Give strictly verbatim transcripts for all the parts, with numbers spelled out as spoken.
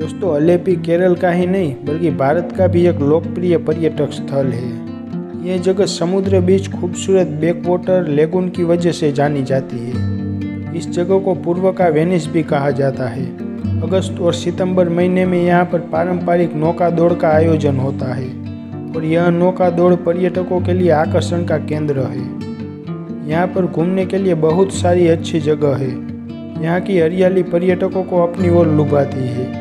दोस्तों अलेप्पी केरल का ही नहीं बल्कि भारत का भी एक लोकप्रिय पर्यटक स्थल है। यह जगह समुद्र बीच खूबसूरत बैकवाटर लेगून की वजह से जानी जाती है। इस जगह को पूर्व का वेनिस भी कहा जाता है। अगस्त और सितंबर महीने में यहाँ पर पारंपरिक नौका दौड़ का आयोजन होता है और यह नौका दौड़ पर्यटकों के लिए आकर्षण का केंद्र है। यहाँ पर घूमने के लिए बहुत सारी अच्छी जगह है। यहाँ की हरियाली पर्यटकों को अपनी ओर लुभाती है।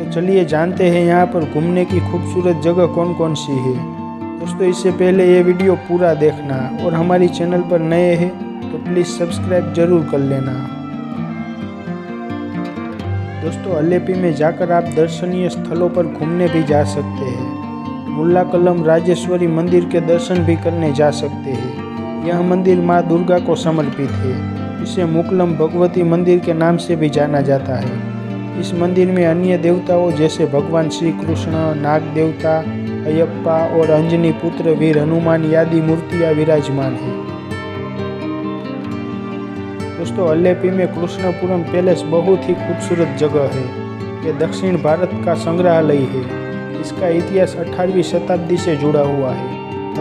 तो चलिए जानते हैं यहाँ पर घूमने की खूबसूरत जगह कौन कौन सी है। दोस्तों इससे पहले ये वीडियो पूरा देखना और हमारी चैनल पर नए हैं तो प्लीज़ सब्सक्राइब जरूर कर लेना। दोस्तों अलेप्पी में जाकर आप दर्शनीय स्थलों पर घूमने भी जा सकते हैं। मुल्लकल राजेश्वरी मंदिर के दर्शन भी करने जा सकते हैं। यह मंदिर माँ दुर्गा को समर्पित है। इसे मुकलम भगवती मंदिर के नाम से भी जाना जाता है। इस मंदिर में अन्य देवताओं जैसे भगवान श्री कृष्ण, नाग देवता अयप्पा और अंजनी पुत्र वीर हनुमान आदि मूर्तियां विराजमान है। दोस्तों अलेप्पी में कृष्णपुरम पैलेस बहुत ही खूबसूरत जगह है। यह दक्षिण भारत का संग्रहालय है। इसका इतिहास अठारहवीं शताब्दी से जुड़ा हुआ है।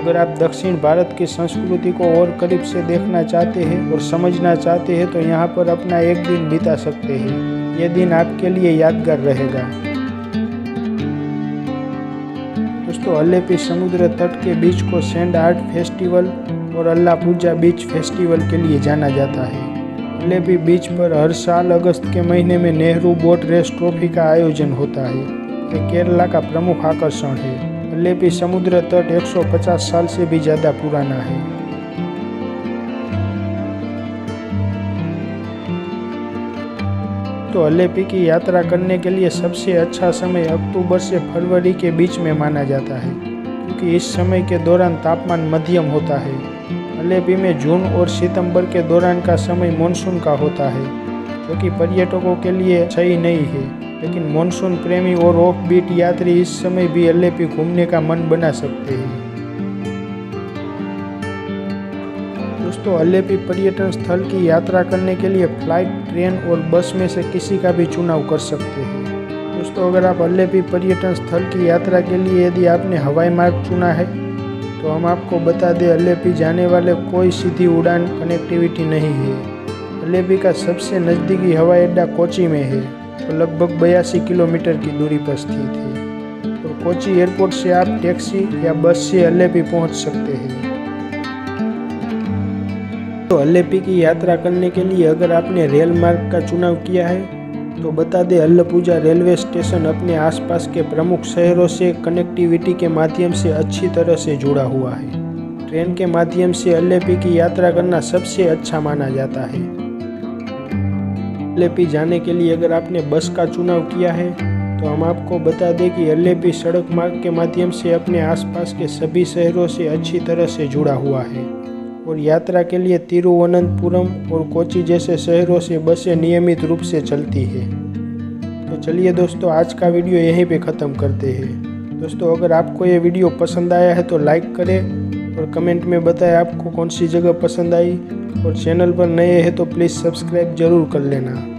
अगर आप दक्षिण भारत की संस्कृति को और करीब से देखना चाहते हैं और समझना चाहते हैं तो यहाँ पर अपना एक दिन बिता सकते हैं। यह दिन आपके लिए यादगार रहेगा। दोस्तों अलेप्पी समुद्र तट के बीच को सैंड आर्ट फेस्टिवल और अल्लाह पूजा बीच फेस्टिवल के लिए जाना जाता है। अलेप्पी बीच पर हर साल अगस्त के महीने में नेहरू बोट रेस ट्रॉफी का आयोजन होता है। यह केरला का प्रमुख आकर्षण है। अलेप्पी समुद्र तट एक सौ पचास साल से भी ज़्यादा पुराना है। तो अलेप्पी की यात्रा करने के लिए सबसे अच्छा समय अक्टूबर से फरवरी के बीच में माना जाता है, क्योंकि इस समय के दौरान तापमान मध्यम होता है। अलेप्पी में जून और सितंबर के दौरान का समय मानसून का होता है, जो कि पर्यटकों के लिए सही नहीं है, लेकिन मानसून प्रेमी और ऑफ बीट यात्री इस समय भी अलेप्पी घूमने का मन बना सकते हैं। दोस्तों अलेप्पी पर्यटन स्थल की यात्रा करने के लिए फ्लाइट, ट्रेन और बस में से किसी का भी चुनाव कर सकते हैं। दोस्तों अगर आप अलेप्पी पर्यटन स्थल की यात्रा के लिए यदि आपने हवाई मार्ग चुना है तो हम आपको बता दें अलेप्पी जाने वाले कोई सीधी उड़ान कनेक्टिविटी नहीं है। अलेप्पी का सबसे नज़दीकी हवाई अड्डा कोची में है, तो लगभग बयासी किलोमीटर की दूरी पर स्थित है। और कोची एयरपोर्ट से आप टैक्सी या बस से अलेप्पी पहुँच सकते हैं। तो अलेप्पी की यात्रा करने के लिए अगर आपने रेल मार्ग का चुनाव किया है तो बता दें अल्लपूजा रेलवे स्टेशन अपने आसपास के प्रमुख शहरों से कनेक्टिविटी के माध्यम से अच्छी तरह से जुड़ा हुआ है। ट्रेन के माध्यम से अलेप्पी की यात्रा करना सबसे अच्छा माना जाता है। अलेप्पी जाने के लिए अगर आपने बस का चुनाव किया है तो हम आपको बता दें कि अलेप्पी सड़क मार्ग के माध्यम से अपने आसपास के सभी शहरों से अच्छी तरह से जुड़ा हुआ है और यात्रा के लिए तिरुवनंतपुरम और कोची जैसे शहरों से बसें नियमित रूप से चलती है। तो चलिए दोस्तों आज का वीडियो यहीं पे ख़त्म करते हैं। दोस्तों अगर आपको ये वीडियो पसंद आया है तो लाइक करें और कमेंट में बताएं आपको कौन सी जगह पसंद आई और चैनल पर नए हैं तो प्लीज़ सब्सक्राइब जरूर कर लेना।